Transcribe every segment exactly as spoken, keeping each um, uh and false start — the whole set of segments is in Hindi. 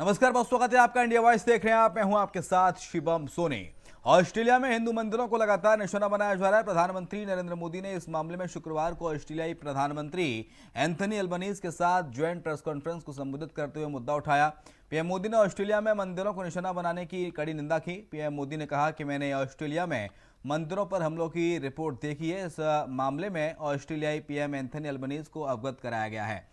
नमस्कार दोस्तों, स्वागत है आपका इंडिया वॉइस। देख रहे हैं आप, मैं हूं आपके साथ शिवम सोनी। ऑस्ट्रेलिया में हिंदू मंदिरों को लगातार निशाना बनाया जा रहा है। प्रधानमंत्री नरेंद्र मोदी ने इस मामले में शुक्रवार को ऑस्ट्रेलियाई प्रधानमंत्री एंथनी एल्बनीज के साथ ज्वाइंट प्रेस कॉन्फ्रेंस को संबोधित करते हुए मुद्दा उठाया। पीएम मोदी ने ऑस्ट्रेलिया में मंदिरों को निशाना बनाने की कड़ी निंदा की। पीएम मोदी ने कहा कि मैंने ऑस्ट्रेलिया में मंदिरों पर हमलों की रिपोर्ट देखी है। इस मामले में ऑस्ट्रेलियाई पीएम एंथनी एल्बनीज को अवगत कराया गया है।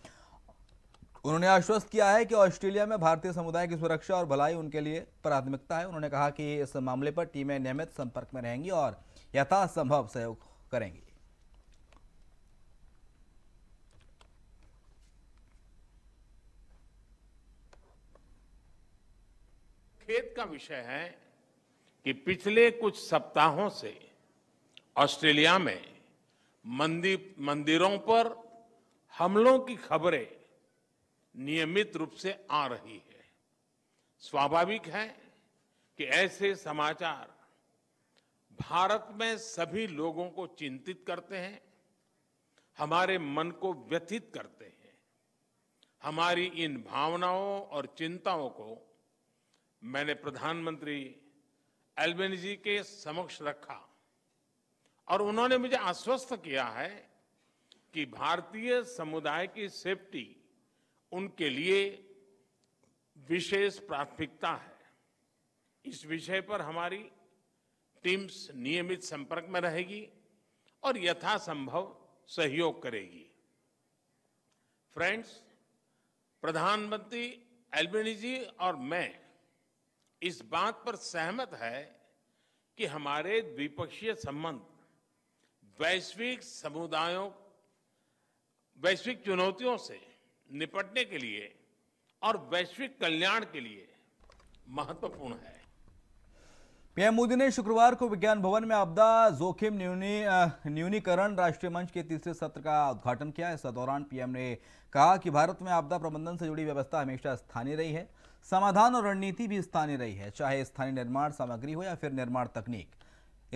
उन्होंने आश्वस्त किया है कि ऑस्ट्रेलिया में भारतीय समुदाय की सुरक्षा और भलाई उनके लिए प्राथमिकता है। उन्होंने कहा कि इस मामले पर टीमें नियमित संपर्क में रहेंगी और यथासंभव सहयोग करेंगी। खेद का विषय है कि पिछले कुछ सप्ताहों से ऑस्ट्रेलिया में मंदिर मंदिरों पर हमलों की खबरें नियमित रूप से आ रही है। स्वाभाविक है कि ऐसे समाचार भारत में सभी लोगों को चिंतित करते हैं, हमारे मन को व्यथित करते हैं। हमारी इन भावनाओं और चिंताओं को मैंने प्रधानमंत्री एल्बनीजी के समक्ष रखा और उन्होंने मुझे आश्वस्त किया है कि भारतीय समुदाय की सेफ्टी उनके लिए विशेष प्राथमिकता है। इस विषय पर हमारी टीम्स नियमित संपर्क में रहेगी और यथासंभव सहयोग करेगी। फ्रेंड्स, प्रधानमंत्री एल्बनीजी और मैं इस बात पर सहमत है कि हमारे द्विपक्षीय संबंध वैश्विक समुदायों वैश्विक चुनौतियों से निपटने के लिए और वैश्विक कल्याण के लिए महत्वपूर्ण है। पीएम मोदी ने शुक्रवार को विज्ञान भवन में आपदा जोखिम न्यूनी न्यूनीकरण राष्ट्रीय मंच के तीसरे सत्र का उद्घाटन किया। इस दौरान पीएम ने कहा कि भारत में आपदा प्रबंधन से जुड़ी व्यवस्था हमेशा स्थानीय रही है, समाधान और रणनीति भी स्थानीय रही है, चाहे स्थानीय निर्माण सामग्री हो या फिर निर्माण तकनीक।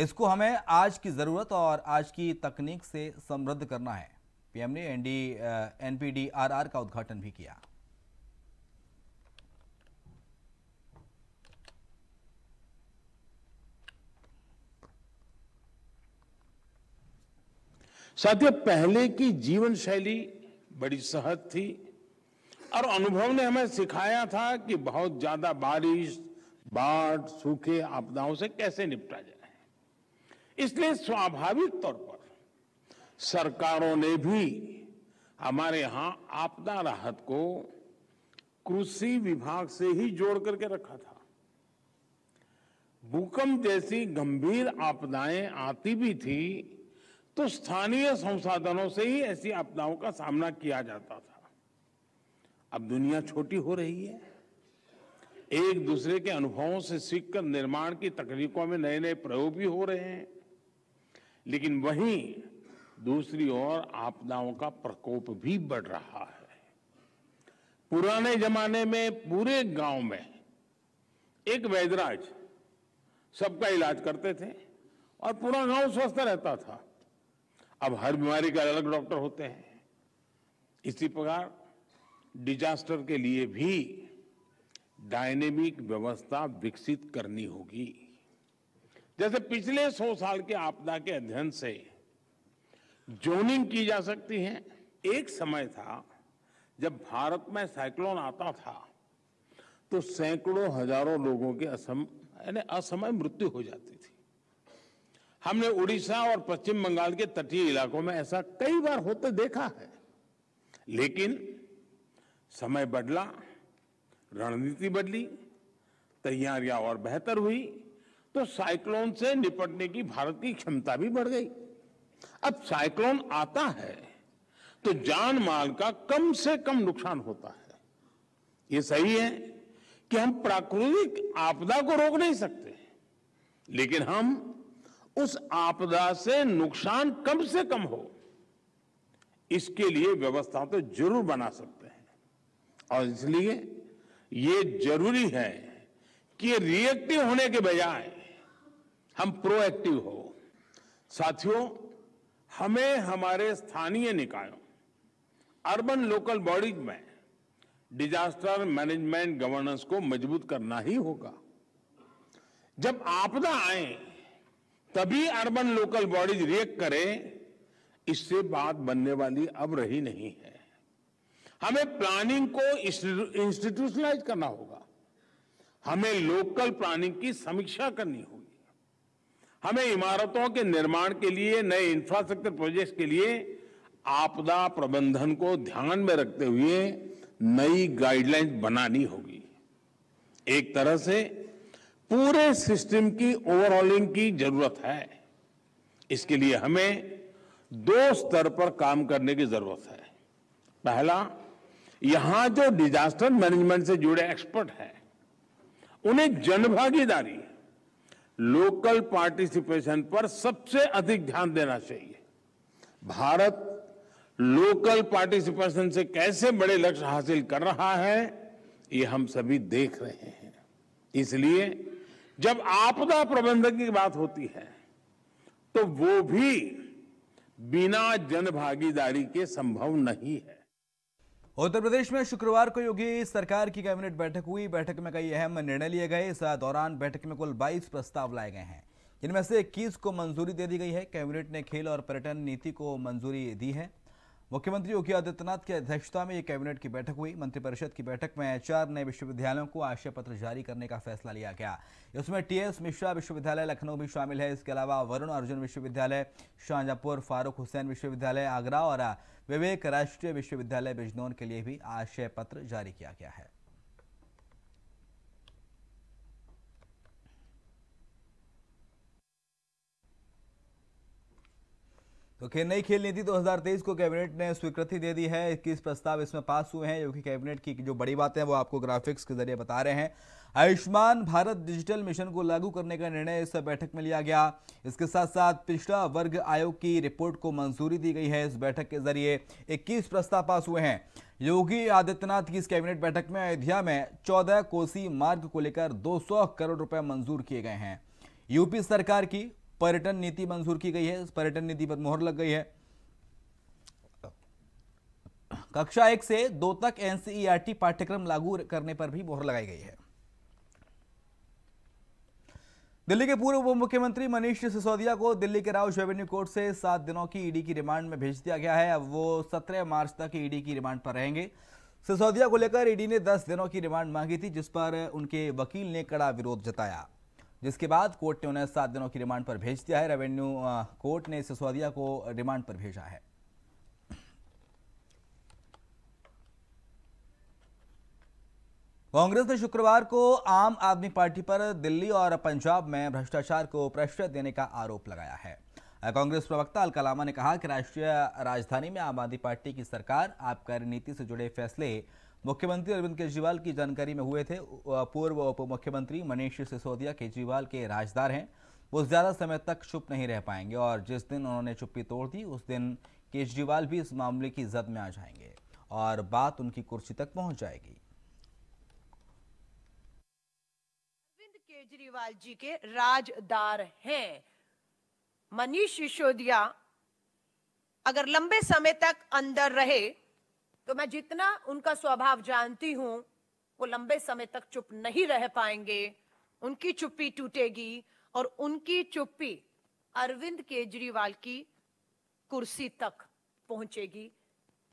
इसको हमें आज की जरूरत और आज की तकनीक से समृद्ध करना है। पीएम ने एनडी एनपीडीआरआर का उद्घाटन भी किया। साथियों, पहले की जीवन शैली बड़ी सहज थी और अनुभव ने हमें सिखाया था कि बहुत ज्यादा बारिश, बाढ़, सूखे, आपदाओं से कैसे निपटा जाए। इसलिए स्वाभाविक तौर पर सरकारों ने भी हमारे यहाँ आपदा राहत को कृषि विभाग से ही जोड़ करके रखा था। भूकंप जैसी गंभीर आपदाएं आती भी थी तो स्थानीय संसाधनों से ही ऐसी आपदाओं का सामना किया जाता था। अब दुनिया छोटी हो रही है। एक दूसरे के अनुभवों से सीखकर निर्माण की तकनीकों में नए नए प्रयोग भी हो रहे हैं, लेकिन वहीं दूसरी ओर आपदाओं का प्रकोप भी बढ़ रहा है। पुराने जमाने में पूरे गांव में एक वैद्यराज सबका इलाज करते थे और पूरा गांव स्वस्थ रहता था। अब हर बीमारी के अलग डॉक्टर होते हैं। इसी प्रकार डिजास्टर के लिए भी डायनेमिक व्यवस्था विकसित करनी होगी। जैसे पिछले सौ साल के आपदा के अध्ययन से जोनिंग की जा सकती है। एक समय था जब भारत में साइक्लोन आता था तो सैकड़ों हजारों लोगों की असम यानी असमय मृत्यु हो जाती थी। हमने उड़ीसा और पश्चिम बंगाल के तटीय इलाकों में ऐसा कई बार होते देखा है, लेकिन समय बदला, रणनीति बदली, तैयारियां और बेहतर हुई तो साइक्लोन से निपटने की भारत की क्षमता भी बढ़ गई। अब साइक्लोन आता है तो जान माल का कम से कम नुकसान होता है। ये सही है कि हम प्राकृतिक आपदा को रोक नहीं सकते, लेकिन हम उस आपदा से नुकसान कम से कम हो, इसके लिए व्यवस्था तो जरूर बना सकते हैं। और इसलिए ये जरूरी है कि रिएक्टिव होने के बजाय हम प्रोएक्टिव हो। साथियों, हमें हमारे स्थानीय निकायों, अर्बन लोकल बॉडीज में डिजास्टर मैनेजमेंट गवर्नेंस को मजबूत करना ही होगा। जब आपदा आए तभी अर्बन लोकल बॉडीज रिएक्ट करें, इससे बात बनने वाली अब रही नहीं है। हमें प्लानिंग को इंस्टीट्यूशनलाइज करना होगा, हमें लोकल प्लानिंग की समीक्षा करनी होगी, हमें इमारतों के निर्माण के लिए, नए इंफ्रास्ट्रक्चर प्रोजेक्ट्स के लिए आपदा प्रबंधन को ध्यान में रखते हुए नई गाइडलाइंस बनानी होगी। एक तरह से पूरे सिस्टम की ओवरऑलिंग की जरूरत है। इसके लिए हमें दो स्तर पर काम करने की जरूरत है। पहला, यहां जो डिजास्टर मैनेजमेंट से जुड़े एक्सपर्ट हैं उन्हें जनभागीदारी, लोकल पार्टिसिपेशन पर सबसे अधिक ध्यान देना चाहिए। भारत लोकल पार्टिसिपेशन से कैसे बड़े लक्ष्य हासिल कर रहा है, ये हम सभी देख रहे हैं। इसलिए जब आपदा प्रबंधन की बात होती है तो वो भी बिना जनभागीदारी के संभव नहीं है। उत्तर प्रदेश में शुक्रवार को योगी सरकार की कैबिनेट बैठक हुई। बैठक में कई अहम निर्णय लिए गए। इस दौरान बैठक में कुल बाईस प्रस्ताव लाए गए हैं, जिनमें से इक्कीस को मंजूरी दे दी गई है। कैबिनेट ने खेल और पर्यटन नीति को मंजूरी दी है। मुख्यमंत्री योगी आदित्यनाथ की अध्यक्षता में ये कैबिनेट की बैठक हुई। मंत्रिपरिषद की बैठक में एच आर ने विश्वविद्यालयों को आशय पत्र जारी करने का फैसला लिया गया। इसमें टी एस मिश्रा विश्वविद्यालय लखनऊ भी शामिल है। इसके अलावा वरुण अर्जुन विश्वविद्यालय शाहजहाँपुर, फारूक हुसैन विश्वविद्यालय आगरा और विवेक राष्ट्रीय विश्वविद्यालय बिजनौर के लिए भी आशय पत्र जारी किया गया है। तो खेल नई खेल नीति दो हज़ार तेईस को कैबिनेट ने स्वीकृति दे दी है। इक्कीस प्रस्ताव इसमें पास हुए हैं। योगी कैबिनेट की जो बड़ी बातें हैं वो आपको ग्राफिक्स के जरिए बता रहे हैं। आयुष्मान भारत डिजिटल मिशन को लागू करने का निर्णय इस बैठक में लिया गया। इसके साथ साथ पिछड़ा वर्ग आयोग की रिपोर्ट को मंजूरी दी गई है। इस बैठक के जरिए इक्कीस प्रस्ताव पास हुए हैं। योगी आदित्यनाथ की इस कैबिनेट बैठक में अयोध्या में चौदह कोसी मार्ग को लेकर दो सौ करोड़ रुपये मंजूर किए गए हैं। यूपी सरकार की पर्यटन नीति मंजूर की गई है। पर्यटन नीति पर मोहर लग गई है। कक्षा एक से दो तक N C E R T पाठ्यक्रम लागू करने पर भी मोहर लगाई गई है। दिल्ली के पूर्व उप मुख्यमंत्री मनीष सिसोदिया को दिल्ली के राउज रेवेन्यू कोर्ट से सात दिनों की ईडी की रिमांड में भेज दिया गया है। अब वो सत्रह मार्च तक ईडी की रिमांड पर रहेंगे। सिसोदिया को लेकर ईडी ने दस दिनों की रिमांड मांगी थी, जिस पर उनके वकील ने कड़ा विरोध जताया, जिसके बाद कोर्ट ने उन्हें सात दिनों की रिमांड पर भेज दिया है। रेवेन्यू कोर्ट ने सिसोदिया को रिमांड पर भेजा है। कांग्रेस ने शुक्रवार को आम आदमी पार्टी पर दिल्ली और पंजाब में भ्रष्टाचार को प्रश्रय देने का आरोप लगाया है। कांग्रेस प्रवक्ता अलका लामा ने कहा कि राष्ट्रीय राजधानी में आम आदमी पार्टी की सरकार आबकारी नीति से जुड़े फैसले मुख्यमंत्री अरविंद केजरीवाल की जानकारी में हुए थे। पूर्व उप मुख्यमंत्री मनीष सिसोदिया केजरीवाल के राजदार हैं। वो ज़्यादा समय तक चुप नहीं रह पाएंगे और जिस दिन उन्होंने चुप्पी तोड़ दी उस दिन केजरीवाल भी इस मामले की जद में आ जाएंगे और बात उनकी कुर्सी तक पहुंच जाएगी। अरविंद केजरीवाल जी के राजदार हैं। मनीष सिसोदिया अगर लंबे समय तक अंदर रहे तो मैं जितना उनका स्वभाव जानती हूं, वो लंबे समय तक चुप नहीं रह पाएंगे। उनकी चुप्पी टूटेगी और उनकी चुप्पी अरविंद केजरीवाल की कुर्सी तक पहुंचेगी।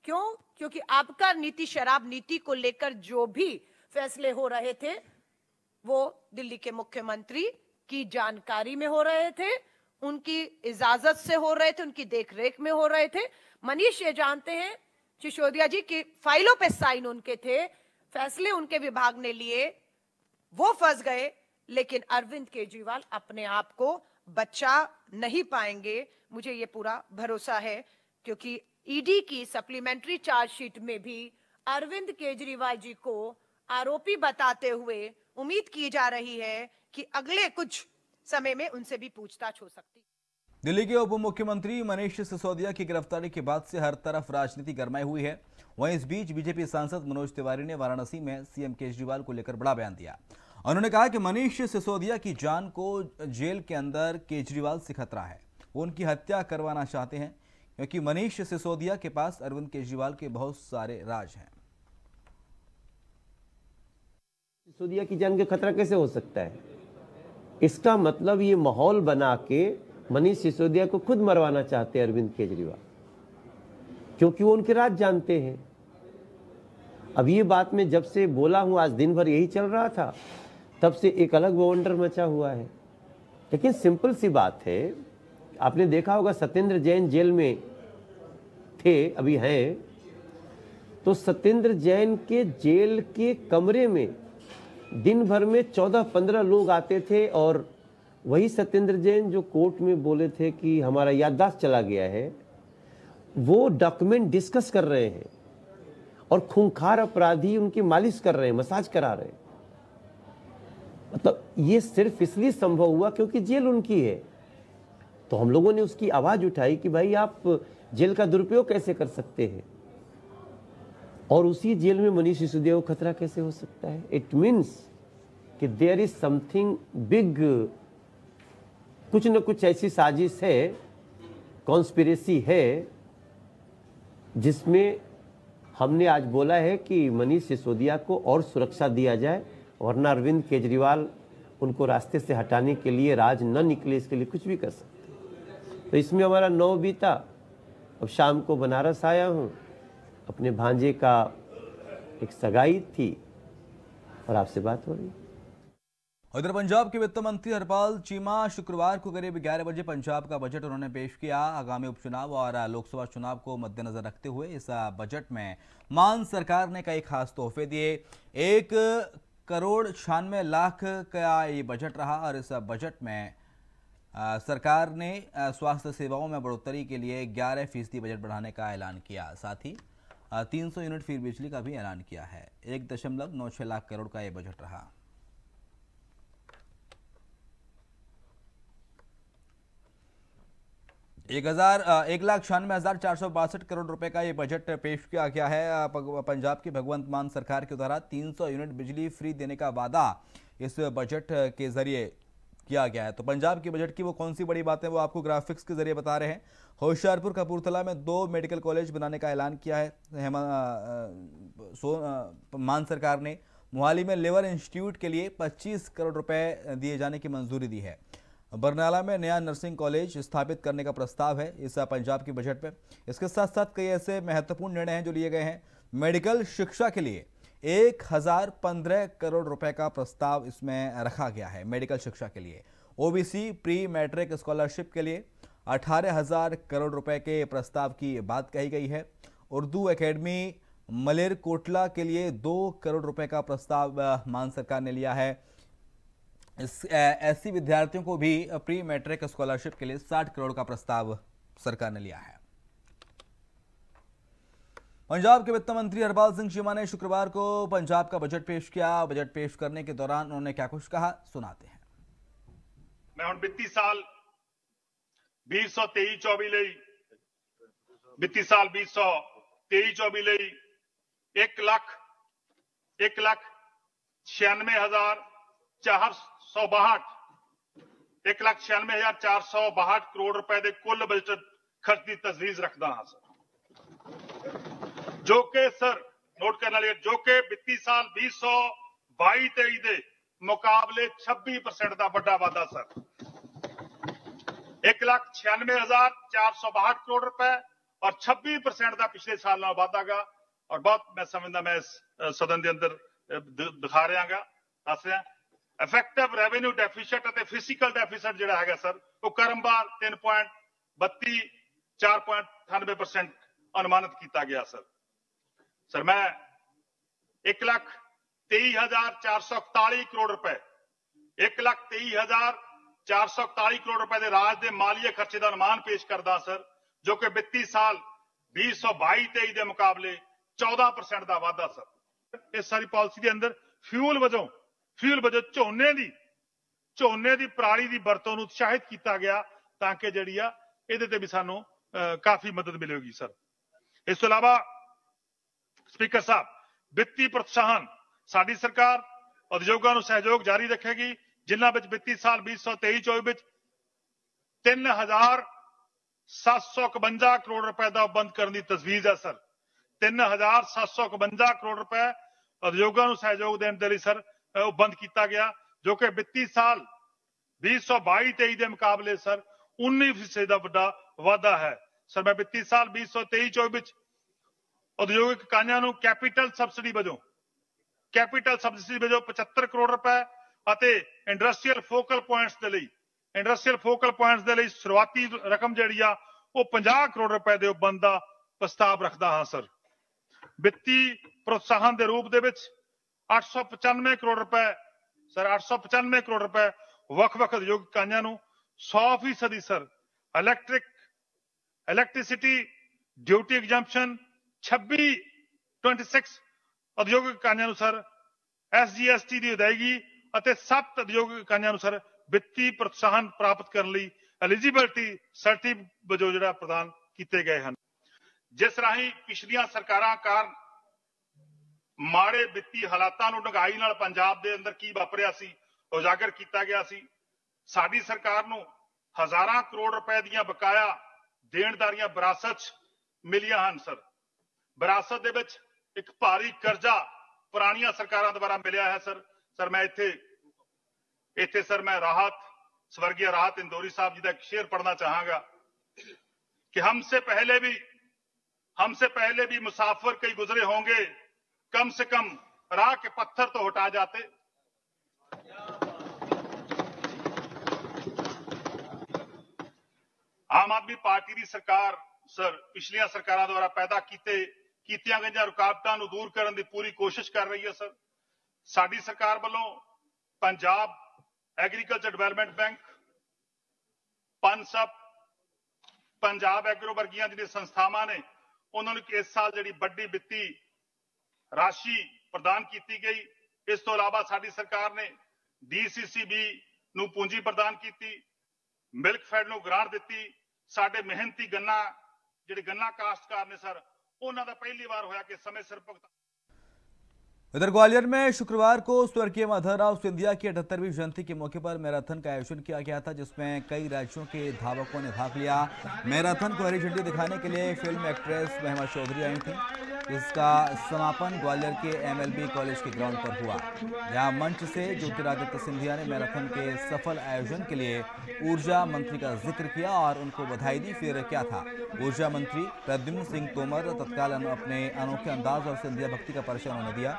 क्यों? क्योंकि आपका नीति, शराब नीति को लेकर जो भी फैसले हो रहे थे वो दिल्ली के मुख्यमंत्री की जानकारी में हो रहे थे, उनकी इजाजत से हो रहे थे, उनकी देखरेख में हो रहे थे। मनीष ये जानते हैं, सिसोदिया जी की फाइलों पे साइन उनके थे, फैसले उनके विभाग ने लिए, वो फंस गए। लेकिन अरविंद केजरीवाल अपने आप को बचा नहीं पाएंगे, मुझे ये पूरा भरोसा है, क्योंकि ईडी की सप्लीमेंट्री चार्जशीट में भी अरविंद केजरीवाल जी को आरोपी बताते हुए उम्मीद की जा रही है कि अगले कुछ समय में उनसे भी पूछताछ हो सकती। दिल्ली के उप मुख्यमंत्री मनीष सिसोदिया की गिरफ्तारी के बाद से हर तरफ राजनीति गरमाई हुई है। वहीं इस बीच बीजेपी सांसद मनोज तिवारी ने वाराणसी में सी एम केजरीवाल को लेकर बड़ा बयान दिया। उन्होंने कहा कि मनीष सिसोदिया की जान को जेल के अंदर केजरीवाल से खतरा है। वो उनकी हत्या करवाना चाहते हैं, क्योंकि मनीष सिसोदिया के पास अरविंद केजरीवाल के बहुत सारे राज हैं। सिसोदिया की जान का खतरा कैसे हो सकता है? इसका मतलब ये माहौल बना के मनीष सिसोदिया को खुद मरवाना चाहते हैं अरविंद केजरीवाल, क्योंकि वो उनके राज जानते हैं। अब ये बात मैं जब से बोला हूँ, आज दिन भर यही चल रहा था, तब से एक अलग बवंडर मचा हुआ है। लेकिन सिंपल सी बात है, आपने देखा होगा सत्येंद्र जैन जेल में थे, अभी हैं, तो सत्येंद्र जैन के जेल के कमरे में दिन भर में चौदह पंद्रह लोग आते थे। और वही सत्येंद्र जैन जो कोर्ट में बोले थे कि हमारा याददाश्त चला गया है, वो डॉक्यूमेंट डिस्कस कर रहे हैं और खूंखार अपराधी उनकी मालिश कर रहे हैं, मसाज करा रहे हैं। मतलब ये सिर्फ इसलिए संभव हुआ क्योंकि जेल उनकी है। तो हम लोगों ने उसकी आवाज़ उठाई कि भाई आप जेल का दुरुपयोग कैसे कर सकते हैं, और उसी जेल में मनीष सिसोदिया को खतरा कैसे हो सकता है? इट मीन्स कि देयर इज समथिंग बिग, कुछ न कुछ ऐसी साजिश है, कॉन्स्पिरेसी है, जिसमें हमने आज बोला है कि मनीष सिसोदिया को और सुरक्षा दिया जाए, वरना अरविंद केजरीवाल उनको रास्ते से हटाने के लिए, राज न निकले इसके लिए कुछ भी कर सकते हैं। तो इसमें हमारा नौ बीता। अब शाम को बनारस आया हूँ, अपने भांजे का एक सगाई थी और आपसे बात हो रही। उधर पंजाब के वित्त मंत्री हरपाल चीमा शुक्रवार को करीब ग्यारह बजे पंजाब का बजट उन्होंने पेश किया। आगामी उपचुनाव और लोकसभा चुनाव को मद्देनजर रखते हुए इस बजट में मान सरकार ने कई खास तोहफे दिए। एक करोड़ छियानवे लाख का ये बजट रहा और इस बजट में आ, सरकार ने स्वास्थ्य सेवाओं में बढ़ोतरी के लिए ग्यारह फीसदी बजट बढ़ाने का ऐलान किया। साथ ही आ, तीन सौ यूनिट फी बिजली का भी ऐलान किया है। एक दशमलव नौ छः लाख करोड़ का ये बजट रहा। एक हज़ार एक लाख छियानवे हज़ार चार सौ बासठ करोड़ रुपए का ये बजट पेश किया गया है। पंजाब की भगवंत मान सरकार के द्वारा तीन सौ यूनिट बिजली फ्री देने का वादा इस बजट के जरिए किया गया है। तो पंजाब के बजट की वो कौन सी बड़ी बातें, वो आपको ग्राफिक्स के जरिए बता रहे हैं। होशियारपुर कपूरथला में दो मेडिकल कॉलेज बनाने का ऐलान किया है हेमा सो मान सरकार ने। मोहाली में लेबर इंस्टीट्यूट के लिए पच्चीस करोड़ रुपये दिए जाने की मंजूरी दी है। बरनाला में नया नर्सिंग कॉलेज स्थापित करने का प्रस्ताव है इस पंजाब की बजट में। इसके साथ साथ कई ऐसे महत्वपूर्ण निर्णय हैं जो लिए गए हैं। मेडिकल शिक्षा के लिए एक हजार पंद्रह करोड़ रुपए का प्रस्ताव इसमें रखा गया है। मेडिकल शिक्षा के लिए ओबीसी प्री मैट्रिक स्कॉलरशिप के लिए अठारह हजार करोड़ रुपए के प्रस्ताव की बात कही गई है। उर्दू एकेडमी मलेरकोटला के लिए दो करोड़ रुपए का प्रस्ताव मान सरकार ने लिया है। ऐसी विद्यार्थियों को भी प्री मैट्रिक स्कॉलरशिप के लिए साठ करोड़ का प्रस्ताव सरकार ने लिया है। पंजाब के वित्त मंत्री हरपाल सिंह चीमा ने शुक्रवार को पंजाब का बजट पेश किया। बजट पेश करने के दौरान उन्होंने क्या कुछ कहा, सुनाते हैं। मैं हम वित्तीय साल बीस सौ तेई चौबी लई वित्तीय साल बीस सौ तेई चौबी लई एक लाख एक लाख छियानवे हजार चार सौ बाहठ एक लाख छियानवे हजार चार सौ बाहठ करोड़ रुपए के कुल बजट खर्च की तजवीज रखता हाँ सर, जो कि सर नोट करने वाली जो कि वित्तीय साल भी सौ बाई तेई के मुकाबले छब्बी परसेंट का बड़ा वाधा सर। एक लाख छियानवे हजार चार सौ बाहठ करोड़ रुपए और छब्बी परसेंट का पिछले साल ना वाधा गा। और बहुत मैं समझदा मैं इस सदन के अंदर दिखा रहा गा दस रहा। इफेक्टिव रेवेन्यू डेफिसिट और फिजिकल डेफिसिट जो है सर वो क्रमवार तीन पॉइंट बत्ती चार पॉइंट अठानवे परसेंट अनुमानित किया गया सर। सर मैं एक लाख तेई हजार चार सौ इकताली करोड़ रुपए एक लाख तेई हजार चार सौ इकताली करोड़ रुपए के राज के मालीय खर्चे का अनुमान पेश करता सर, जो कि वित्तीय साल बीस सौ बाई तेई के मुकाबले चौदह परसेंट का वाधा सर। इस सारी पॉलिसी के अंदर फ्यूल वजों फ्यूल बजट झोने की झोने की पराली की वरतों उत्साहित किया गया, ताकि जिहड़ी आ इहदे ते भी सानू काफी मदद मिलेगी सर। इस तों इलावा स्पीकर साहब वित्तीय प्रोत्साहन साडी सरकार उद्योगां नू सहयोग जारी रखेगी, जिन्हां विच वित्तीय साल बीस सौ तेई चौबी विच तीन हजार सत्त सौ इकवंजा करोड़ रुपए का बंद करने की तजवीज है सर। तीन हजार सत्त सौ इकवंजा करोड़ रुपए उद्योगां नू सहयोग देने के लिए सर बंद किया गया जो कि वित्तीय साल बीस सौ बाईस तेईस के मुकाबले सर उन्नीस फीसदी का वड्डा वाधा है। सर मैं वित्तीय साल बीस तेईस चौबीस उद्योगिक इकाइयां नूं कैपीटल सबसिडी वजों कैपीटल सबसिडी वजों पचहत्तर करोड़ रुपए ਅਤੇ ਇੰਡਸਟਰੀਅਲ ਫੋਕਲ ਪੁਆਇੰਟਸ ਦੇ ਲਈ ਇੰਡਸਟਰੀਅਲ ਫੋਕਲ ਪੁਆਇੰਟਸ ਦੇ ਲਈ ਸ਼ੁਰੂਆਤੀ ਰਕਮ ਜਿਹੜੀ ਆ ਉਹ ਪੰਜਾਹ ਕਰੋੜ ਰੁਪਏ ਦੇ ਉਬੰਦ ਦਾ ਪ੍ਰਸਤਾਵ ਰੱਖਦਾ ਹਾਂ ਸਰ। ਵਿੱਤੀ ਪ੍ਰੋਤਸਾਹਨ ਦੇ ਰੂਪ ਦੇ ਵਿੱਚ ਅੱਠ ਸੌ ਪਚਾਨਵੇਂ ਕਰੋੜ ਰੁਪਏ ਸਰ ਅੱਠ ਸੌ ਪਚਾਨਵੇਂ ਕਰੋੜ ਰੁਪਏ ਵੱਖ-ਵੱਖ ਉਦਯੋਗ ਇਕਾਈਆਂ ਨੂੰ ਸੌ ਫੀਸਦੀ ਦੀ sir electric electricity duty exemption छब्बीस छब्बीस ਉਦਯੋਗ ਇਕਾਈਆਂ ਨੂੰ ਸਰ ਐਸਜੀਐਸਟੀ ਦੀ ਅਦਾਇਗੀ सत्त उद्योग इकाइयां नूं सर वित्तीय प्रोत्साहन प्राप्त करने लई एलिजिबिलिटी सर्टिफिकेट वजों जिहड़ा प्रदान किए गए हैं, जिस राही पिछलियां सरकारां कारण माड़े वित्तीय हालातां नूं डंगाई नाल पंजाब दे अंदर की वापरिया सी उजागर किया गया सी। साडी सरकार नूं हज़ारां करोड़ रुपए दीआं बकाया देणदारियां विरासत मिलियां हन सर। विरासत दे विच इक भारी करजा पुराणियां सरकारां द्वारा मिलिया है सर। सर मैं इत्थे इत्थे सर मैं राहत स्वर्गीय राहत इंदौरी साहब जी का एक शेर पढ़ना चाहांगा कि हमसे पहले भी हमसे पहले भी मुसाफिर कई गुजरे होंगे, कम से कम राह के पत्थर तो हटा जाते। आम आदमी पार्टी की सरकार सर पिछलियां सरकारां द्वारा पैदा कीते कीतियां गईयां रुकावटां नूं दूर करने की पूरी कोशिश कर रही है सर। साडी सरकार वालों Punjab agriculture development bank Punsup Punjab agro वर्गियां जिहड़ियां संस्थावां ने उन्होंने इस साल जिहड़ी वड्डी वित्ती राशि प्रदान की गई। इस तो अलावा साडी सरकार ने डीसीसीबी नूं पूंजी प्रदान की, मिल्क फेड नूं ग्रांट दिती। साडे मेहनती गन्ना जिहड़े गन्ना काश्तकार ने सर उन्हां दा पहली वार होया कि समय सिर भुगतान। उधर ग्वालियर में शुक्रवार को स्वर्गीय माधवराव सिंधिया की अठहत्तरवीं जयंती के मौके पर मैराथन का आयोजन किया गया था, जिसमें कई राज्यों के धावकों ने भाग लिया। मैराथन को हरी झंडी दिखाने के लिए फिल्म एक्ट्रेस मेहमा चौधरी आई थी, जिसका समापन ग्वालियर के एमएलबी कॉलेज के ग्राउंड पर हुआ, जहां मंच से ज्योतिरादित्य सिंधिया ने मैराथन के सफल आयोजन के लिए ऊर्जा मंत्री का जिक्र किया और उनको बधाई दी। फिर क्या था, ऊर्जा मंत्री प्रद्युम्न सिंह तोमर तत्काल अपने अनोखे अंदाज और सिंधिया भक्ति का परिचय उन्होंने दिया।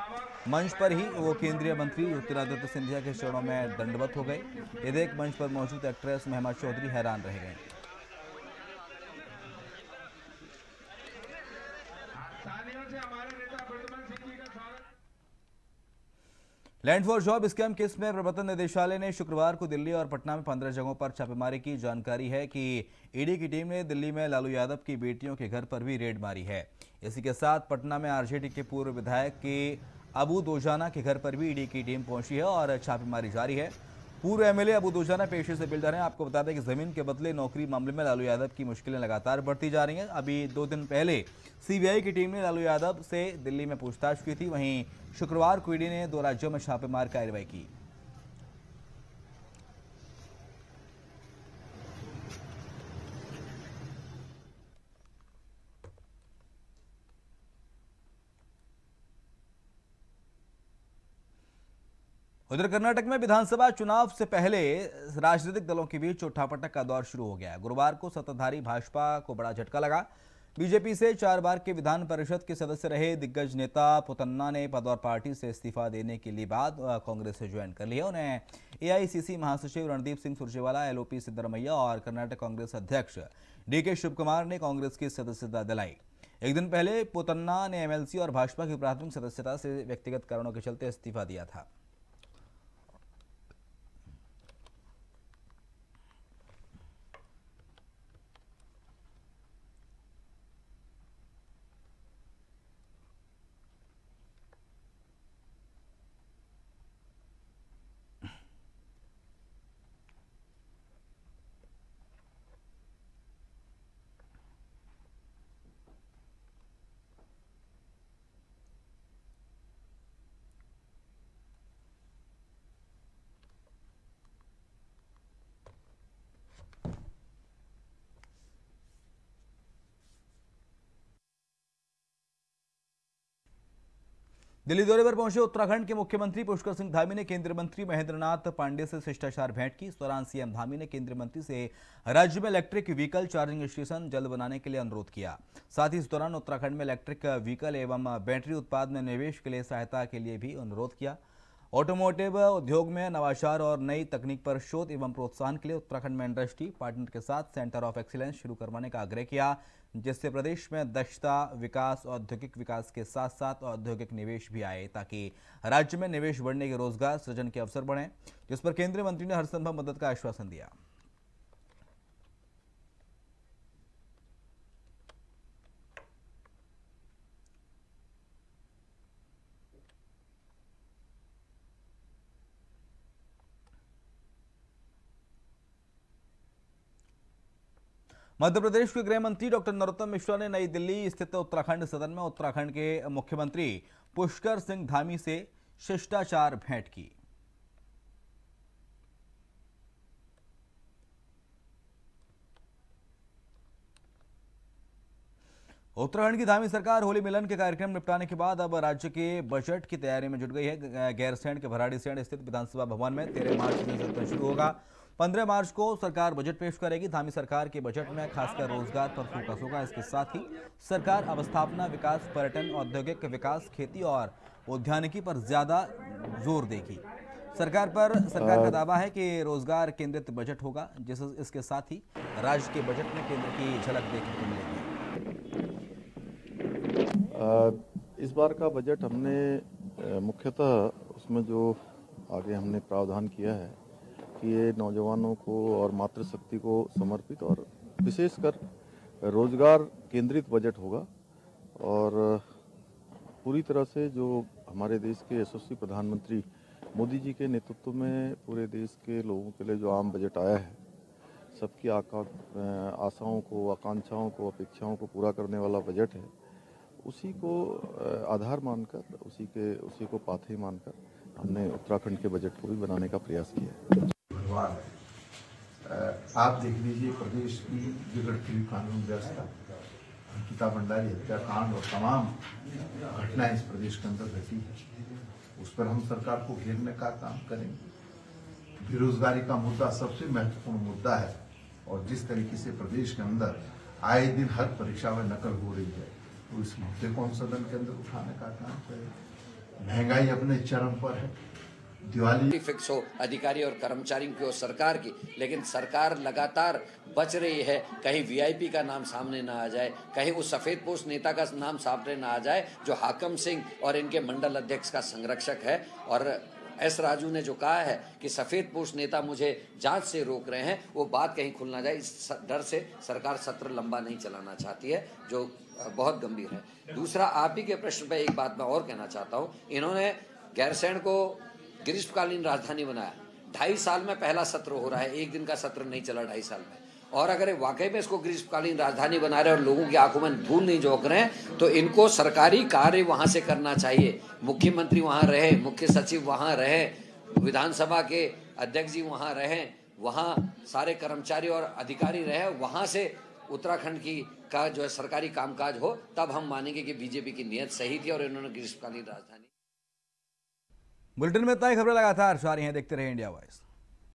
मंच पर ही वो केंद्रीय मंत्री ज्योतिरादित्य सिंधिया के चरणों में दंडवत हो गए। ये देख मंच पर मौजूद एक्ट्रेस मेहमा चौधरी हैरान रह गए। Land for job scam case में प्रवर्तन निदेशालय ने शुक्रवार को दिल्ली और पटना में पंद्रह जगहों पर छापेमारी की। जानकारी है कि ईडी की टीम ने दिल्ली में लालू यादव की बेटियों के घर पर भी रेड मारी है। इसी के साथ पटना में आरजेडी के पूर्व विधायक के अबु दोजाना के घर पर भी ईडी की टीम पहुंची है और छापेमारी जारी है। पूर्व एमएलए अबू दोजाना पेशे से बिल्डर हैं। आपको बता दें कि जमीन के बदले नौकरी मामले में लालू यादव की मुश्किलें लगातार बढ़ती जा रही हैं। अभी दो दिन पहले सीबीआई की टीम ने लालू यादव से दिल्ली में पूछताछ की थी। वहीं शुक्रवार को ईडी ने दो राज्यों में छापेमार कार्रवाई की। उधर कर्नाटक में विधानसभा चुनाव से पहले राजनीतिक दलों के बीच उठापटक का दौर शुरू हो गया है। गुरुवार को सत्ताधारी भाजपा को बड़ा झटका लगा। बीजेपी से चार बार के विधान परिषद के सदस्य रहे दिग्गज नेता पुतन्ना ने पद और पार्टी से इस्तीफा देने के लिए बाद कांग्रेस से ज्वाइन कर लिया। उन्हें एआईसीसी महासचिव रणदीप सिंह सुरजेवाला, एल ओपी सिद्धरमैया और कर्नाटक कांग्रेस अध्यक्ष डी के शिवकुमार ने कांग्रेस की सदस्यता दिलाई। एक दिन पहले पुतन्ना ने एमएलसी और भाजपा की प्राथमिक सदस्यता से व्यक्तिगत कारणों के चलते इस्तीफा दिया था। दिल्ली दौरे पर पहुंचे उत्तराखंड के मुख्यमंत्री पुष्कर सिंह धामी ने केंद्रीय मंत्री महेंद्रनाथ पांडे से शिष्टाचार भेंट की। इस दौरान सीएम धामी ने केंद्रीय मंत्री से राज्य में इलेक्ट्रिक व्हीकल चार्जिंग स्टेशन जल्द बनाने के लिए अनुरोध किया। साथ ही इस दौरान उत्तराखंड में इलेक्ट्रिक व्हीकल एवं बैटरी उत्पाद में निवेश के लिए सहायता के लिए भी अनुरोध किया। ऑटोमोटिव उद्योग में नवाचार और नई तकनीक पर शोध एवं प्रोत्साहन के लिए उत्तराखंड में इंडस्ट्री पार्टनर के साथ सेंटर ऑफ एक्सीलेंस शुरू करवाने का आग्रह किया, जिससे प्रदेश में दक्षता विकास और औद्योगिक विकास के साथ साथ औद्योगिक निवेश भी आए, ताकि राज्य में निवेश बढ़ने के रोजगार सृजन के अवसर बढ़े, जिस पर केंद्रीय मंत्री ने हरसंभव मदद का आश्वासन दिया। मध्य प्रदेश के गृह मंत्री डॉक्टर नरोत्तम मिश्रा ने नई दिल्ली स्थित उत्तराखंड सदन में उत्तराखंड के मुख्यमंत्री पुष्कर सिंह धामी से शिष्टाचार भेंट की। उत्तराखंड की धामी सरकार होली मिलन के कार्यक्रम निपटाने के बाद अब राज्य के बजट की तैयारी में जुट गई है। गैरसैंण के भराड़ीसैंण स्थित विधानसभा भवन में तेरह मार्च से सत्र शुरू होगा। पंद्रह मार्च को सरकार बजट पेश करेगी। धामी सरकार के बजट में खासकर रोजगार पर फोकस होगा। इसके साथ ही सरकार अवस्थापना विकास, पर्यटन, औद्योगिक विकास, खेती और उद्यानिकी पर ज्यादा जोर देगी। सरकार पर सरकार का दावा है कि रोजगार केंद्रित बजट होगा, जिस इसके साथ ही राज्य के बजट में केंद्र की झलक देखने को मिलेगी। इस बार का बजट हमने मुख्यतः उसमें जो आगे हमने प्रावधान किया है कि ये नौजवानों को और मातृशक्ति को समर्पित और विशेषकर रोजगार केंद्रित बजट होगा और पूरी तरह से जो हमारे देश के यशस्वी प्रधानमंत्री मोदी जी के नेतृत्व में पूरे देश के लोगों के लिए जो आम बजट आया है, सबकी आशाओं को, आकांक्षाओं को, अपेक्षाओं को पूरा करने वाला बजट है। उसी को आधार मानकर, उसी के उसी को पाथे मानकर हमने उत्तराखंड के बजट को भी बनाने का प्रयास किया है। आप देख लीजिए प्रदेश की बिगड़ती हुई कानून व्यवस्था, अंकिता भंडारी हत्याकांड और तमाम घटनाएं इस प्रदेश के अंदर घटी है। उस पर हम सरकार को घेरने का काम करेंगे। बेरोजगारी का मुद्दा सबसे महत्वपूर्ण मुद्दा है और जिस तरीके से प्रदेश के अंदर आए दिन हर परीक्षा में नकल हो रही है, तो इस मुद्दे को हम सदन के अंदर उठाने का काम करेंगे। महंगाई अपने चरम पर है। दिवाली फिक्स हो अधिकारी और कर्मचारियों की और सरकार की, लेकिन सरकार लगातार बच रही है कहीं वीआईपी का नाम सामने ना आ जाए, कहीं उस सफेद पोष नेता का नाम सामने ना आ जाए जो हाकम सिंह और इनके मंडल अध्यक्ष का संरक्षक है। और एस राजू ने जो कहा है कि सफेद पोष नेता मुझे जांच से रोक रहे हैं, वो बात कहीं खुल ना जाए, इस डर से सरकार सत्र लंबा नहीं चलाना चाहती है, जो बहुत गंभीर है। दूसरा, आप ही के प्रश्न पर एक बात मैं और कहना चाहता हूँ। इन्होंने गैरसैंण को ग्रीष्मकालीन राजधानी बनाया। ढाई साल में पहला सत्र हो रहा है, एक दिन का सत्र नहीं चला ढाई साल में। और अगर वाकई में इसको ग्रीष्मकालीन राजधानी बना रहे और लोगों की आंखों में धूल नहीं झोंक रहे हैं, तो इनको सरकारी कार्य वहां से करना चाहिए। मुख्यमंत्री वहां रहे, मुख्य सचिव वहां रहे, विधानसभा के अध्यक्ष जी वहां रहे, वहां सारे कर्मचारी और अधिकारी रहे, वहां से उत्तराखंड की का जो है सरकारी कामकाज हो, तब हम मानेंगे कि बीजेपी की नीयत सही थी और इन्होंने ग्रीष्मकालीन राजधानी। बुलेटिन में इतना ही। खबरें लगातार जारी हैं, देखते रहे इंडिया वॉइस।